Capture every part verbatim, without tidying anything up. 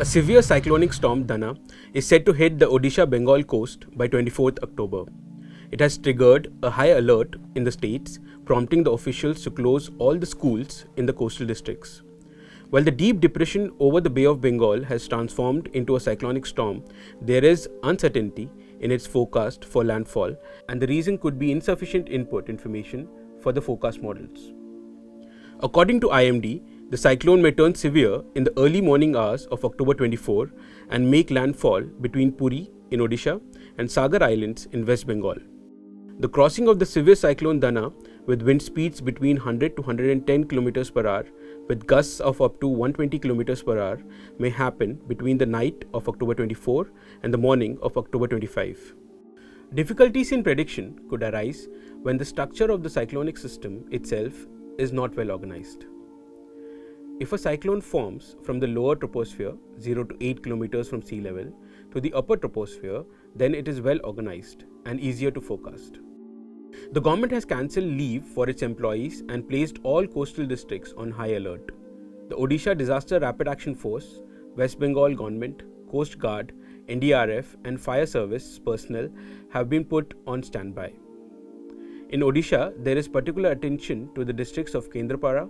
A severe cyclonic storm Dana is said to hit the Odisha-Bengal coast by twenty-fourth October. It has triggered a high alert in the states, prompting the officials to close all the schools in the coastal districts. While the deep depression over the Bay of Bengal has transformed into a cyclonic storm, there is uncertainty in its forecast for landfall, and the reason could be insufficient input information for the forecast models. According to I M D, the cyclone may turn severe in the early morning hours of October twenty-fourth and make landfall between Puri in Odisha and Sagar Islands in West Bengal. The crossing of the severe cyclone Dana with wind speeds between one hundred to one hundred ten kilometers per hour with gusts of up to one hundred twenty kilometers per hour may happen between the night of October twenty-fourth and the morning of October twenty-fifth. Difficulties in prediction could arise when the structure of the cyclonic system itself is not well organized. If a cyclone forms from the lower troposphere, zero to eight kilometers from sea level, to the upper troposphere, then it is well organized and easier to forecast. The government has cancelled leave for its employees and placed all coastal districts on high alert. The Odisha Disaster Rapid Action Force, West Bengal Government, Coast Guard, N D R F and Fire Service personnel have been put on standby. In Odisha, there is particular attention to the districts of Kendrapara,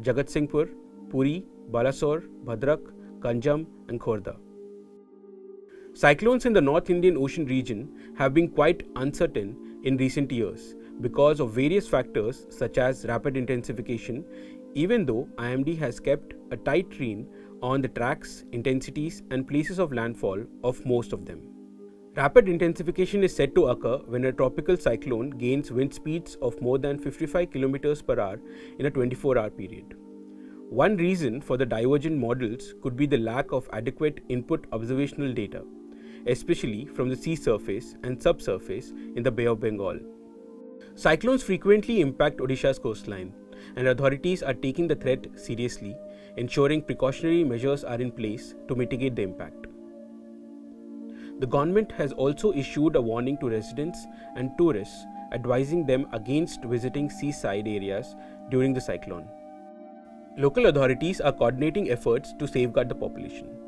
Jagatsinghpur, Puri, Balasore, Bhadrak, Ganjam and Khordha. Cyclones in the North Indian Ocean region have been quite uncertain in recent years because of various factors such as rapid intensification, even though I M D has kept a tight rein on the tracks, intensities and places of landfall of most of them. Rapid intensification is said to occur when a tropical cyclone gains wind speeds of more than fifty-five kilometers per hour in a twenty-four hour period. One reason for the divergent models could be the lack of adequate input observational data, especially from the sea surface and subsurface in the Bay of Bengal. Cyclones frequently impact Odisha's coastline, and authorities are taking the threat seriously, ensuring precautionary measures are in place to mitigate the impact. The government has also issued a warning to residents and tourists, advising them against visiting seaside areas during the cyclone. Local authorities are coordinating efforts to safeguard the population.